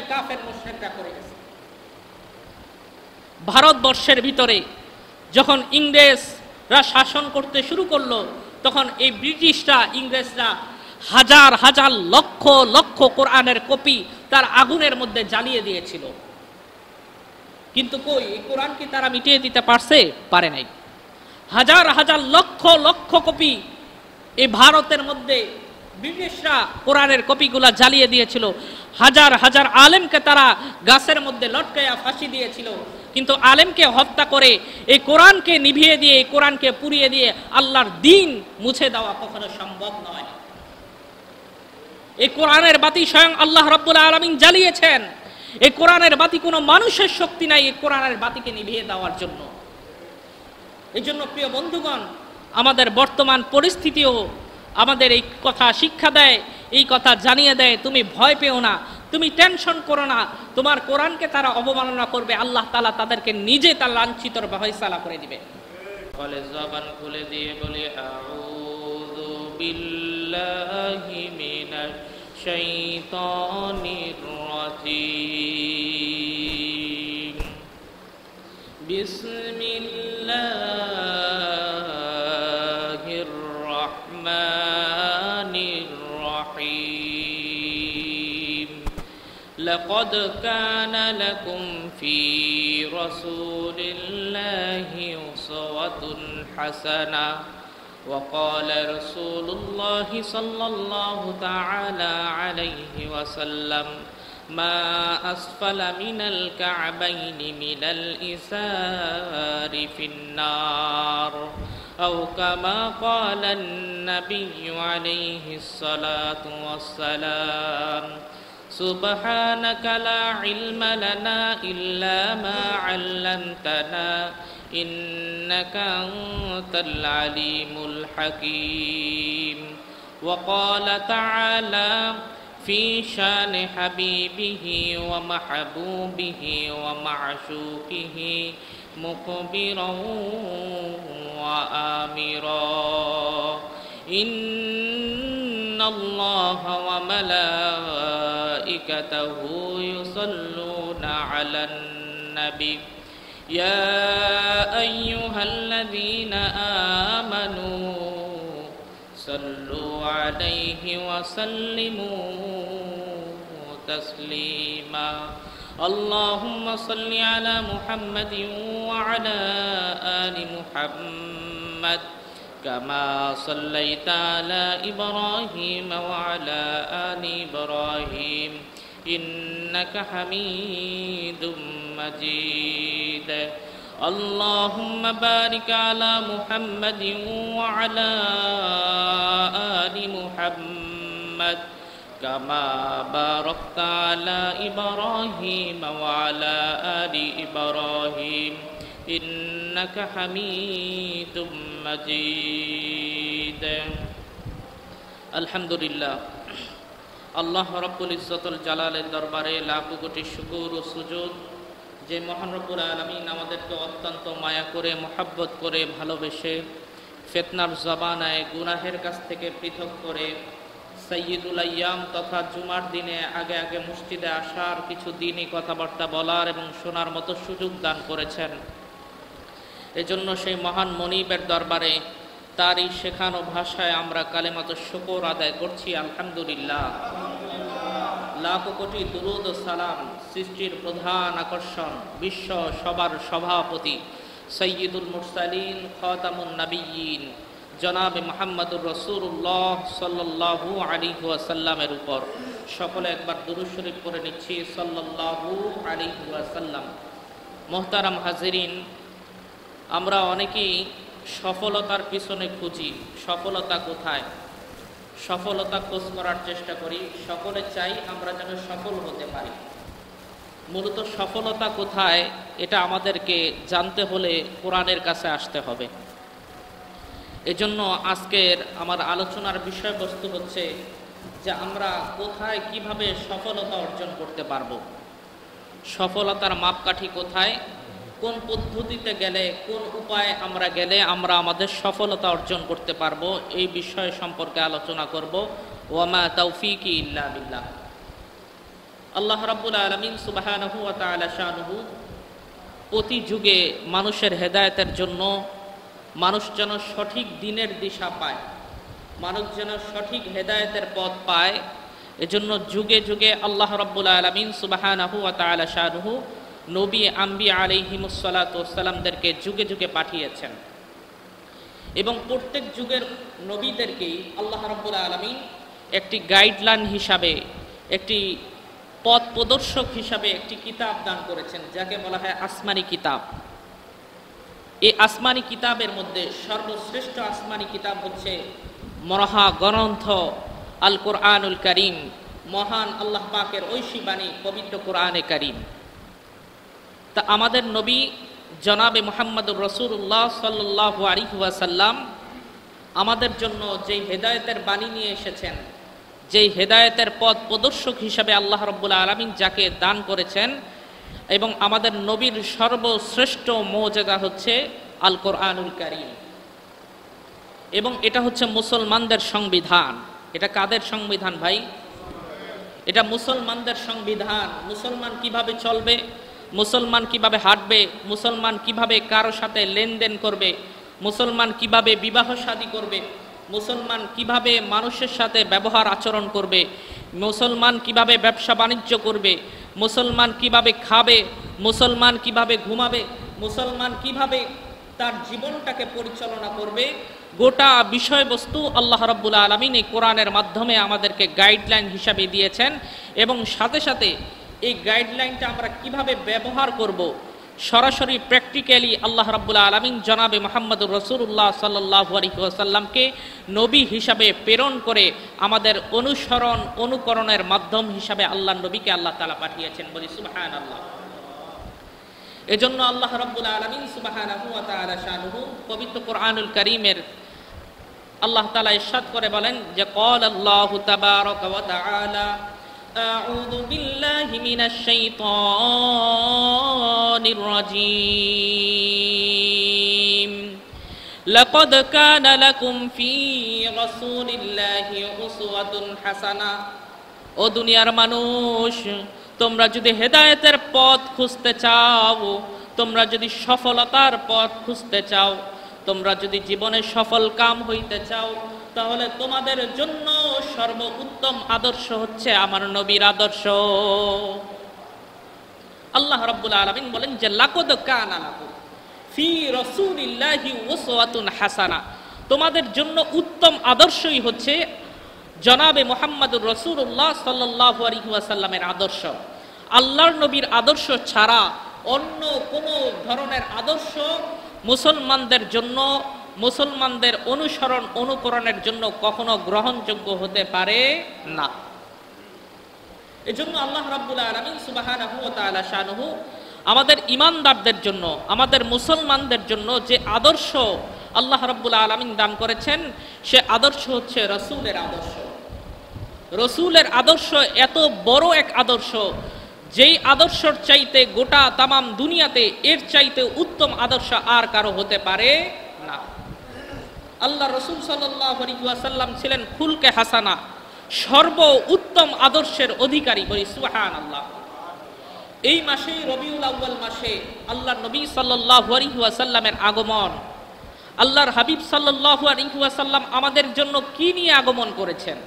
এই কাফের মুশরিকরা করে গেছে। ভারতবর্ষের ভিতরে যখন ইংরেজরা শাসন করতে শুরু করলো তখন এই ব্রিটিশরা ইংরেজরা হাজার হাজার লক্ষ লক্ষ কোরআনের কপি তার আগুনের মধ্যে জ্বালিয়ে দিয়েছিল, কিন্তু কই এই কোরআন কি তারা মিটিয়ে দিতে পারে নাই। হাজার হাজার লক্ষ লক্ষ কপি এই ভারতের মধ্যে ব্রিটিশরা কোরআনের কপিগুলা জ্বালিয়ে দিয়েছিল, হাজার হাজার আলেমকে তারা গাছের মধ্যে লটকায়া ফাঁসি দিয়েছিল, কিন্তু আলেমকে হত্যা করে এই কোরআনকে নিভিয়ে দিয়ে এই কোরআনকে পুড়িয়ে দিয়ে আল্লাহর দিন মুছে দেওয়া কখনো সম্ভব নয়। এই কোরআনের বাতি স্বয়ং আল্লাহ রাব্বুল আলামিন জ্বালিয়েছেন, এই কোরআনের বাতি কোনো মানুষের শক্তি নাই এই কোরআনের বাতিকে নিভিয়ে দেওয়ার জন্য। এই জন্য প্রিয় বন্ধুগণ, আমাদের বর্তমান পরিস্থিতিও আমাদের এই কথা শিক্ষা দেয়, এই কথা জানিয়ে দেয়, তুমি ভয় পেও না, তুমি টেনশন করো না, তোমার কোরআনকে তারা অবমাননা করবে, আল্লাহ তাআলা তাদেরকে নিজে তার লাঞ্ছিতর ফয়সালা করে দিবে। বলে জবান খুলে দিয়ে বলি আউযু বিল্লাহি মিনাশ শাইতানির রাজীম, বিসমিল্লাহির রহমানির রহিম, লাকাদ কানা লাকুম ফি রাসূলিল্লাহি উসওয়াতুন হাসানা। وقال رسول الله صلى الله تعالى عليه وسلم ما أسفل من الكعبين من الإسار في النار أو كما قال النبي عليه الصلاة والسلام سبحانك لا علم لنا إلا ما علمتنا إنك أنت العليم الحكيم. وقال تعالى في شان حبيبه ومحبوبه ومعشوقه مخبرا وآمرا إن الله وملائكته يصلون على النبي يا أيها الذين آمنوا صلوا عليه وسلموا تسليما. اللهم صل على محمد وعلى آل محمد كما صليت على إبراهيم وعلى آل إبراهيم إنك حميد مجيد. اللهم بارك على محمد وعلى آل محمد كما باركت على إبراهيم وعلى آل إبراهيم إنك حميد مجيد. الحمد لله আল্লাহ রাব্বুল ইজ্জতুল জালালের দরবারে লাখো কোটি শুকর ও সুজুদ যে মহান রব্বুল আলামিন আমাদেরকে অত্যন্ত মায়া করে মোহাব্বত করে ভালোবেসে ফিতনার জমানায় গুনাহের কাছ থেকে পৃথক করে সাইয়্যিদুল আইয়াম তথা জুমার দিনে আগে আগে মসজিদে আসার কিছু দিনই কথাবার্তা বলার এবং শোনার মতো সুযোগ দান করেছেন। এজন্য সেই মহান মনিবের দরবারে তারই শেখানো ভাষায় আমরা কালেমাত শুকর আদায় করছি। আলহামদুলিল্লাহ, লাখো কোটি দুরুদ ও সালাম সৃষ্টির প্রধান আকর্ষণ বিশ্ব সবার সভাপতি সাইয়্যিদুল মুরসালিন খাতামুন নবিয়্যিন জনাব মুহাম্মদুর রাসূলুল্লাহ সাল্লাল্লাহু আলাইহি ওয়াসাল্লামের উপর সকলে একবার দুরূদ শরীফ করে নিচ্ছি সাল্লাল্লাহু আলাইহি ওয়াসাল্লাম। মোহতারাম হাজিরিন, আমরা অনেকেই সফলতার পিছনে খুঁজি, সফলতা কোথায়, সফলতা খোঁজ করার চেষ্টা করি, সকলে চাই আমরা যেন সফল হতে পারি। মূলত সফলতা কোথায় এটা আমাদেরকে জানতে হলে কোরআনের কাছে আসতে হবে। এজন্য আজকের আমার আলোচনার বিষয়বস্তু হচ্ছে যে আমরা কোথায় কিভাবে সফলতা অর্জন করতে পারব, সফলতার মাপকাঠি কোথায়, কোন পদ্ধতিতে গেলে, কোন উপায়ে আমরা গেলে আমরা আমাদের সফলতা অর্জন করতে পারবো, এই বিষয় সম্পর্কে আলোচনা করব। ওয়ামা তাওফিকি ইল্লা বিল্লাহ। আল্লাহ রাব্বুল আলামিন সুবহানাহু ওয়া তাআলা শানুহু প্রতি যুগে মানুষের হেদায়েতের জন্য মানুষ যেন সঠিক দিনের দিশা পায়, মানুষ যেন সঠিক হেদায়েতের পথ পায়, এজন্য যুগে যুগে আল্লাহ রাব্বুল আলামিন সুবহানাহু ওয়া তাআলা শানুহু নবী আম্বিয়া আলাইহিমুস সালাতু ওয়াস সালামদেরকে যুগে যুগে পাঠিয়েছেন এবং প্রত্যেক যুগের নবীদেরকেই আল্লাহ রাব্বুল আলামিন একটি গাইডলাইন হিসাবে, একটি পথ প্রদর্শক হিসাবে একটি কিতাব দান করেছেন, যাকে বলা হয় আসমানি কিতাব। এই আসমানি কিতাবের মধ্যে সর্বশ্রেষ্ঠ আসমানি কিতাব হচ্ছে মহা গ্রন্থ আল কোরআনুল কারীম, মহান আল্লাহ পাকের ঐশী বাণী পবিত্র কোরআনে কারীম। তা আমাদের নবী জনাবে মুহাম্মদুর রাসূলুল্লাহ সাল্লাল্লাহু আলাইহি ওয়াসাল্লাম আমাদের জন্য যেই হেদায়েতের বাণী নিয়ে এসেছেন, যেই হেদায়েতের পথ প্রদর্শক হিসাবে আল্লাহ রাব্বুল আলামিন যাকে দান করেছেন, এবং আমাদের নবীর সর্বশ্রেষ্ঠ মুজিজা হচ্ছে আল কোরআনুল কারীম। এবং এটা হচ্ছে মুসলমানদের সংবিধান। এটা কাদের সংবিধান ভাই? এটা মুসলমানদের সংবিধান। মুসলমান কিভাবে চলবে, মুসলমান কিভাবে হাঁটবে, মুসলমান কিভাবে কারো সাথে লেনদেন করবে, মুসলমান কিভাবে বিবাহ শাদী করবে, মুসলমান কিভাবে মানুষের সাথে ব্যবহার আচরণ করবে, মুসলমান কিভাবে ব্যবসা বাণিজ্য করবে, মুসলমান কিভাবে খাবে, মুসলমান কিভাবে ঘুমাবে, মুসলমান কিভাবে তার জীবনটাকে পরিচালনা করবে, গোটা বিষয়বস্তু আল্লাহ রাব্বুল আলামিন এই কোরআনের মাধ্যমে আমাদেরকে গাইডলাইন হিসাবে দিয়েছেন। এবং সাথে সাথে এই গাইডলাইনটা আমরা কিভাবে ব্যবহার করব সরাসরি প্র্যাকটিক্যালি আল্লাহ রাব্বুল আলামিন জনাবে মুহাম্মদুর রাসূলুল্লাহ সাল্লাল্লাহু আলাইহি ওয়াসাল্লামকে নবী হিসাবে প্রেরণ করে আমাদের অনুসরণ অনুকরণের মাধ্যম হিসাবে আল্লাহ নবীকে আল্লাহ তাআলা পাঠিয়েছেন। বলি সুবহানাল্লাহ। এজন্য আল্লাহ রাব্বুল আলামিন সুবহানাহু ওয়া তাআলা শানুহু পবিত্র কোরআনুল কারীমের আল্লাহ তাআলা ইরশাদ করে বলেন যে ক্বাল আল্লাহু তাবারাকা ওয়া তাআলা أعوذ بالله من الشيطان الرجيم لقد كان لكم في رسول الله أسوة حسنة ও দুনিয়ার মানুষ, তোমরা যদি হেদায়েতের পথ খুঁজতে চাও, তোমরা যদি সফলতার পথ খুঁজতে চাও, তোমরা যদি জীবনে সফল কাম হইতে চাও, তাহলে তোমাদের জন্য সর্বোত্তম আদর্শ হচ্ছে আমার নবীর আদর্শ। আল্লাহ রাব্বুল আলামিন বলেন যে লাকাদ কানা লাকুম ফি রাসূলিল্লাহি উসওয়াতুন হাসানাহ, তোমাদের জন্য উত্তম আদর্শই হচ্ছে জনাবে মুহাম্মদুর রাসূলুল্লাহ সাল্লাল্লাহু আলাইহি ওয়াসাল্লামের আদর্শ। আল্লাহর নবীর আদর্শ ছাড়া অন্য কোনো ধরনের আদর্শ মুসলমানদের জন্য, মুসলমানদের অনুসরণ অনুকরণের জন্য কখনো গ্রহণযোগ্য হতে পারে না। এজন্য আল্লাহ রাব্বুল আলামিন সুবহানাহু ওয়া তাআলা শানুহু আমাদের ঈমানদারদের জন্য, আমাদের মুসলমানদের জন্য যে আদর্শ আল্লাহ রাব্বুল আলামিন দান করেছেন, সে আদর্শ হচ্ছে রাসূলের আদর্শ। রাসূলের আদর্শ এত বড় এক আদর্শ, যেই আদর্শর চাইতে গোটা তামাম দুনিয়াতে এর চাইতে উত্তম আদর্শ আর কারো হতে পারে না। আল্লাহ রাসূল সাল্লাল্লাহু আলাইহি ওয়াসাল্লাম ছিলেন খুলকে হাসানা, সর্ব উত্তম আদর্শের অধিকারী। বলি সুবহানাল্লাহ। এই মাসে রবিউল আউয়াল মাসে আল্লাহর নবী সাল্লাল্লাহু আলাইহি ওয়াসাল্লামের আগমন, আল্লাহর হাবিব সাল্লাল্লাহু আলাইহি ওয়াসাল্লাম আমাদের জন্য কি নিয়ে আগমন করেছেন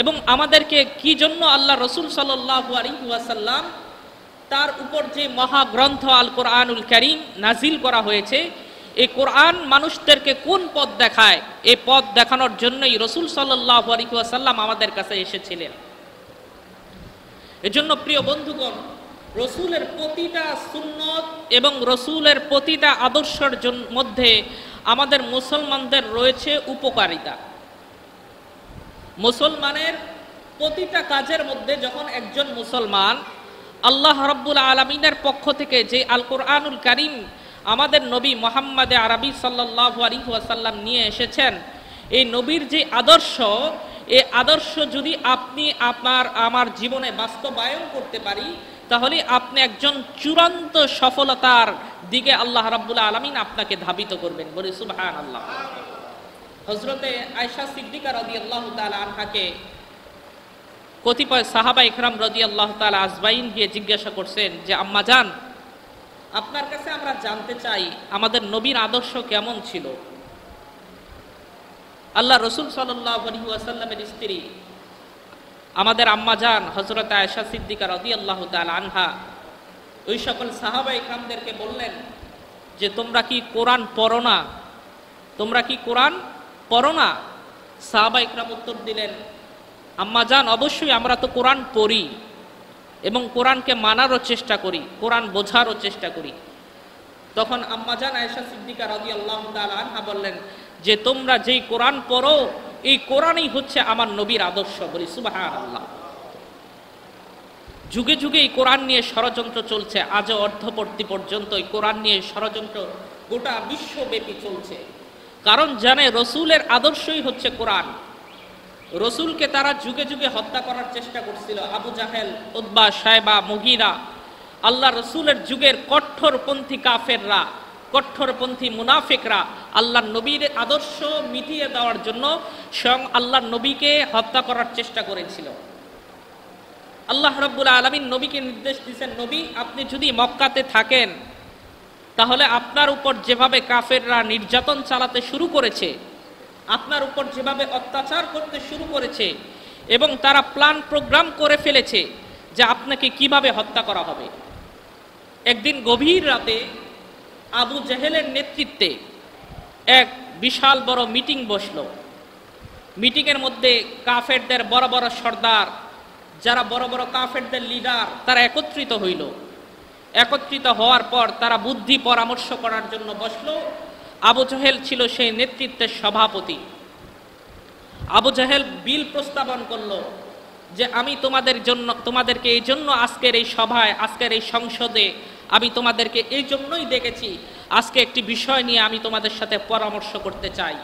এবং আমাদেরকে কি জন্য আল্লাহ রাসূল সাল্লাল্লাহু আলাইহি ওয়াসাল্লাম তার উপর যে মহা গ্রন্থ আল কোরআনুল কারীম নাজিল করা হয়েছে, এই কোরআন মানুষদেরকে কোন পথ দেখায়, এই পথ দেখানোর জন্যই রাসূল সাল্লাল্লাহু আলাইহি ওয়াসাল্লাম আমাদের কাছে এসেছিলেন। এজন্য প্রিয় বন্ধুগণ, রাসূলের প্রতিটা সুন্নত এবং রাসূলের প্রতিটা আদর্শের মধ্যে আমাদের মুসলমানদের রয়েছে উপকারিতা। মুসলমানের প্রতিটা কাজের মধ্যে যখন একজন মুসলমান আল্লাহ রাব্বুল আলামিনের পক্ষ থেকে যে আল কোরআনুল কারীম আমাদের নবী মুহাম্মদ আরবি সাল্লাল্লাহু আলাইহি ওয়াসাল্লাম নিয়ে এসেছেন, এই নবীর যে আদর্শ, এই আদর্শ যদি আপনি আমার জীবনে বাস্তবায়ন করতে পারি, তাহলে আপনি একজন চূড়ান্ত সফলতার দিকে আল্লাহ রাব্বুল আলামিন আপনাকে ধাবিত করবেন। বলি সুবহানাল্লাহ। হযরতে আয়েশা সিদ্দিকা রাদিয়াল্লাহু তাআলা আনহাকে कतिपय साहाबा इकराम रदियल्लाहु ताआला आजमाइन गिये जिज्ञासा करछेन जे आम्मा जान आपनार काछे आमरा जानते चाई आमादेर नबीर आदर्श केमन छिलो। आल्लाह रसूल सल्लल्लाहु अलैहि ओयासाल्लामेर स्त्री आमादेर आम्मा जान हजरत आयशा सिद्दिका रदियल्लाहु ताआला आनहा ओई सकल साहाबा इकरामदेरके बोललेन जे तोमरा कि कुरान पढ़ो ना, तोमरा कि कुरान पढ़ो ना? साहाबा इकराम उत्तर दिलेन अम्मा जान अवश्य आमरा तो कुरान पढ़ी एवं कुरान के मानारो चेष्टा करी, कुरान बोझारो चेष्टा करी। तखन अम्मा जान आयशा सिद्दिका रदियल्लाहु ताआला आनहा बोललेन जे तोमरा जेई कुरान पढ़ो एई कुरानई होच्छे आमार नबीर आदर्श। बोली सुबहानाल्लाह। जुगे जुगे एई कुरान निये षड़यंत्र चलছে, आज অর্ধপর্তি পর্যন্ত এই কুরআন নিয়ে ষড়যন্ত্র গোটা বিশ্বব্যাপী চলছে। কারণ জানে রসূলের আদর্শই হচ্ছে কুরআন। रसूल के तारा जुगे जुगे हत्या करार चेष्टा करछिलो। आबू जाहेल, उतबा, शायबा, मुगीरा, आल्लाह रसूलेर जुगेर कठोरपंथी काफेररा, कठोरपंथी मुनाफिकरा आल्लाह नबीर आदर्श मिटिয়ে দেওয়ার জন্য स्वयं आल्लाह नबीके हत्या करार चेष्टा करेছিল। আল্লাহ রাব্বুল আলামিন নবীকে নির্দেশ দিয়েছেন, নবী আপনি যদি মক্কাতে থাকেন তাহলে আপনার উপর যেভাবে কাফেররা নির্যাতন চালাতে শুরু করেছে, আপনার উপর যেভাবে অত্যাচার করতে শুরু করেছে এবং তারা প্ল্যান প্রোগ্রাম করে ফেলেছে যে আপনাকে কিভাবে হত্যা করা হবে। একদিন গভীর রাতে আবু জাহেলের নেতৃত্বে এক বিশাল বড় মিটিং বসলো। মিটিংয়ের মধ্যে কাফেরদের বড় বড় সর্দার, যারা বড় বড় কাফেরদের লিডার, তারা একত্রিত হইল। একত্রিত হওয়ার পর তারা বুদ্ধি পরামর্শ করার জন্য বসলো। আবু জাহেল ছিল সেই নেতৃত্বের সভাপতি। আবু জাহেল বিল প্রস্তাবন করলো যে আমি তোমাদেরকে এই জন্য আজকের এই সভায়, আজকের এই সংসদে আমি তোমাদেরকে এই জন্যই ডেকেছি, আজকে একটি বিষয় নিয়ে আমি তোমাদের সাথে পরামর্শ করতে চাই।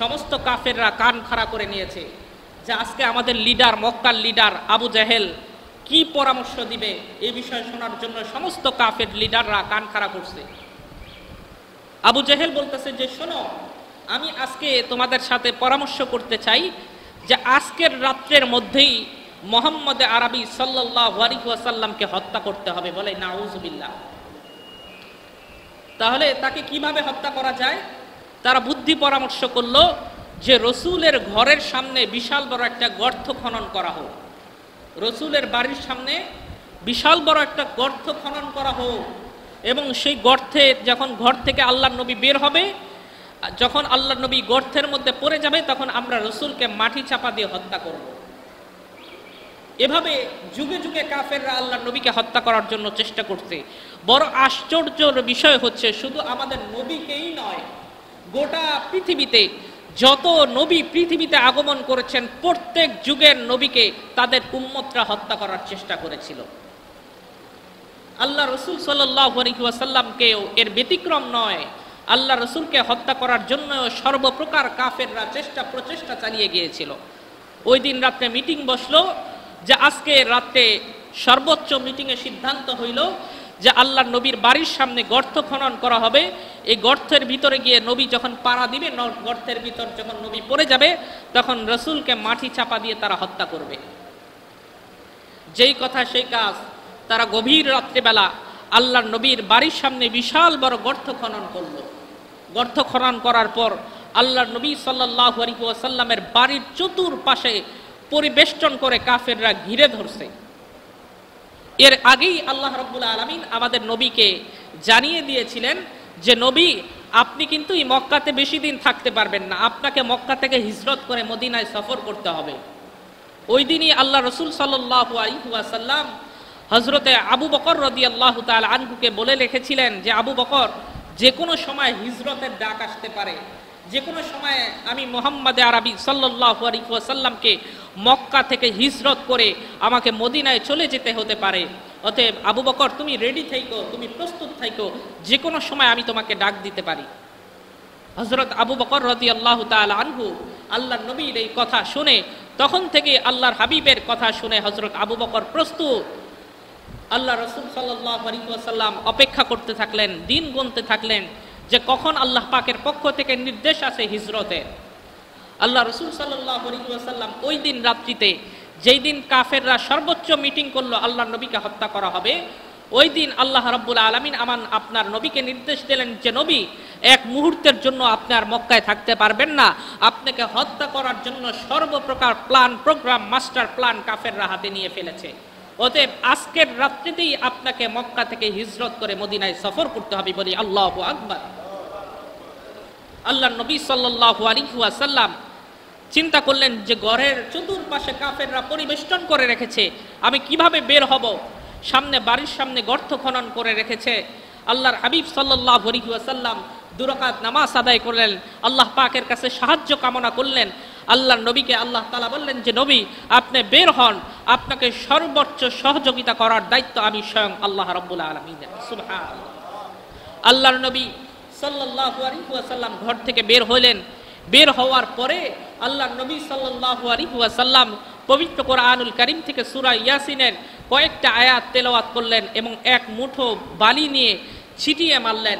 সমস্ত কাফেররা কান খাড়া করে নিয়েছে যে আজকে আমাদের লিডার, মক্কার লিডার আবু জাহেল কি পরামর্শ দিবে, এই বিষয় শোনার জন্য সমস্ত কাফের লিডাররা কান খাড়া করছে। আবু জাহেল বলতেছে যে শোনো, আমি আজকে তোমাদের সাথে পরামর্শ করতে চাই যে আজকের রাত্রের মধ্যেই মুহাম্মদ আরবি সাল্লাল্লাহু আলাইহি ওয়াসাল্লামকে হত্যা করতে হবে। বলে নাউজুবিল্লাহ। তাহলে তাকে কিভাবে হত্যা করা যায়? তারা বুদ্ধি পরামর্শ করলো যে রসূলের ঘরের সামনে বিশাল বড় একটা গর্ত খনন করা হোক। রসূলের বাড়ির সামনে বিশাল বড় একটা গর্ত খনন করা হোক এবং সেই গর্তে যখন ঘর থেকে আল্লাহর নবী বের হবে, যখন আল্লাহর নবী গর্তের মধ্যে পড়ে যাবে, তখন আমরা রসূলকে মাটি চাপা দিয়ে হত্যা করব। এভাবে যুগে যুগে কাফেররা আল্লাহর নবীকে হত্যা করার জন্য চেষ্টা করছে। বড় আশ্চর্যের বিষয় হচ্ছে শুধু আমাদের নবীকেই নয়, গোটা পৃথিবীতে যত নবী পৃথিবীতে আগমন করেছেন প্রত্যেক যুগের নবীকে তাদের উম্মতরা হত্যা করার চেষ্টা করেছিল। আল্লাহ রসুল সাল্লাল্লাহু আলাইহি ওয়াসাল্লামকেও এর ব্যতিক্রম নয়। আল্লাহ রসুলকে হত্যা করার জন্য সর্বপ্রকার কাফেররা চেষ্টা প্রচেষ্টা চালিয়ে গিয়েছিল। ওই দিন রাতে মিটিং বসলো যে আজকে রাতে সর্বোচ্চ মিটিংয়ে সিদ্ধান্ত হইল যে আল্লাহর নবীর বাড়ির সামনে গর্ত খনন করা হবে। এই গর্তের ভিতরে গিয়ে নবী যখন পাড়া দিবে, গর্তের ভিতর যখন নবী পড়ে যাবে, তখন রসুলকে মাটি চাপা দিয়ে তারা হত্যা করবে। যেই কথা সেই কাজ। তারা গভীর রাত্রেবেলা আল্লাহর নবীর বাড়ির সামনে বিশাল বড় গর্ত খনন করলো। গর্ত খনন করার পর আল্লাহর নবী সাল্লাল্লাহু আলাইহি ওয়াসাল্লামের বাড়ির চতুর্পাশে পরিবেষ্টন করে কাফেররা ঘিরে ধরছে। এর আগেই আল্লাহ রাব্বুল আলামিন আমাদের নবীকে জানিয়ে দিয়েছিলেন যে নবী আপনি কিন্তু এই মক্কাতে বেশি দিন থাকতে পারবেন না, আপনাকে মক্কা থেকে হিজরত করে মদিনায় সফর করতে হবে। ওই দিনই আল্লাহ রাসূল সাল্লাল্লাহু আলাইহি ওয়াসাল্লাম হযরতে আবু বকর রাদিয়াল্লাহু তাআলা আনহুকে বলে লিখেছিলেন যে আবু বকর, যে কোনো সময় হিজরতের ডাক আসতে পারে, যে কোনো সময় আমি মুহাম্মদ আরবি সাল্লাল্লাহু আলাইহি ওয়াসাল্লামকে মক্কা থেকে হিজরত করে আমাকে মদিনায় চলে যেতে হতে পারে। অতএব আবু বকর তুমি রেডি থাইকো, তুমি প্রস্তুত থাইকো, যে কোনো সময় আমি তোমাকে ডাক দিতে পারি। হযরত আবু বকর রাদিয়াল্লাহু তাআলা আনহু আল্লাহর নবীর এই কথা শুনে, তখন থেকে আল্লাহর হাবিবের কথা শুনে হযরত আবু বকর প্রস্তুত। আল্লাহ রাসূল সাল্লাল্লাহু আলাইহি ওয়াসাল্লাম অপেক্ষা করতে থাকলেন, দিন গুনতে থাকলেন যে কখন আল্লাহ পাকের পক্ষ থেকে নির্দেশ আসে হিজরতের। আল্লাহ রাসূল সাল্লাল্লাহু আলাইহি ওয়াসাল্লাম ওই দিন রাত্রিতে যেই দিন কাফেররা সর্বোচ্চ মিটিং করলো আল্লাহর নবীকে হত্যা করা হবে, ওই দিন আল্লাহ রাব্বুল আলামিন আপনার নবীকে নির্দেশ দিলেন যে নবী এক মুহূর্তের জন্য আপনি আর মক্কায় থাকতে পারবেন না, আপনাকে হত্যা করার জন্য সর্বপ্রকার প্ল্যান প্রোগ্রাম মাস্টার প্ল্যান কাফেররা হাতে নিয়ে ফেলেছে। অতএব আজকের রাত্রিতেই আপনাকে মক্কা থেকে হিজরত করে মদিনায় সফর করতে হবে। বলি আল্লাহু আকবার। আল্লাহর নবী সাল্লাল্লাহু আলাইহি ওয়াসাল্লাম চিন্তা করলেন যে ঘরের চতুর্পাশে কাফেররা পরিবেষ্টন করে রেখেছে, আমি কিভাবে বের হব? সামনে বাড়ির সামনে গর্ত খনন করে রেখেছে। আল্লাহর হাবিব সাল্লাল্লাহু আলাইহি ওয়াসাল্লাম দুরাকাত নামাজ আদায় করলেন, আল্লাহ পাকের কাছে সাহায্য কামনা করলেন। আল্লাহর নবীকে আল্লাহ তাআলা বললেন যে নবী আপনি বের হন, আপনাকে সর্বোচ্চ সহযোগিতা করার দায়িত্ব আমি স্বয়ং আল্লাহ রাব্বুল আলামিন। সুবহানাল্লাহ। আল্লাহর নবী সাল্লাল্লাহু আলাইহি ওয়াসাল্লাম ঘর থেকে বের হলেন। বের হওয়ার পরে আল্লাহর নবী সাল্লাল্লাহু আলাইহি ওয়াসাল্লাম পবিত্র কোরআনুল কারীম থেকে সূরা ইয়াসিনের কয়েকটা আয়াত তেলাওয়াত করলেন এবং এক মুঠো বালি নিয়ে ছিটিয়ে মারলেন।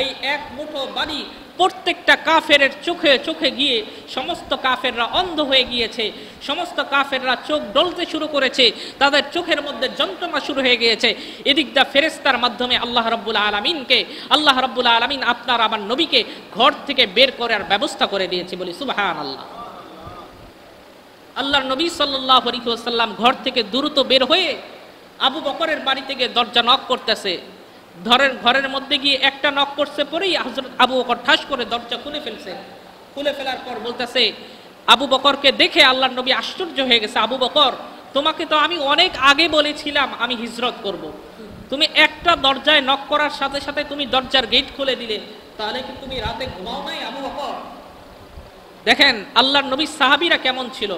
এই এক মুঠো বালি প্রত্যেকটা কাফের চোখে চোখে গিয়ে সমস্ত কাফেররা অন্ধ হয়ে গিয়েছে, সমস্ত কাফেররা চোখ ডলতে শুরু করেছে, তাদের চোখের মধ্যে যন্ত্রণা শুরু হয়ে গিয়েছে। এদিকটা ফেরেশতার মাধ্যমে আল্লাহ রাব্বুল আলামিন আপনার আমার নবীকে ঘর থেকে বের করার ব্যবস্থা করে দিয়েছে। বলি সুবহানাল্লাহ। আল্লাহর নবী সাল্লাল্লাহু আলাইহি ওয়াসাল্লাম ঘর থেকে দ্রুত বের হয়ে আবু বকরের বাড়ি থেকে দরজা নক করতেছে। ঘরের মধ্যে গিয়ে একটা নক করছে, পরেই হযরত আবু বকর ঠাস করে দরজা খুলে ফেলছে। খুলে ফেলার পর বলতেছে আবু বকরকে দেখে আল্লাহর নবী আশ্চর্য হয়ে গেছে, আবু বকর তোমাকে তো আমি অনেক আগে বলেছিলাম আমি হিজরত করব, তুমি একটা দরজায় নক করার সাথে সাথে তুমি দরজার গেট খুলে দিলে, তাহলে কি তুমি রাতে ঘুমাও নাই আবু বকর? দেখেন আল্লাহর নবী সাহাবীরা কেমন ছিল।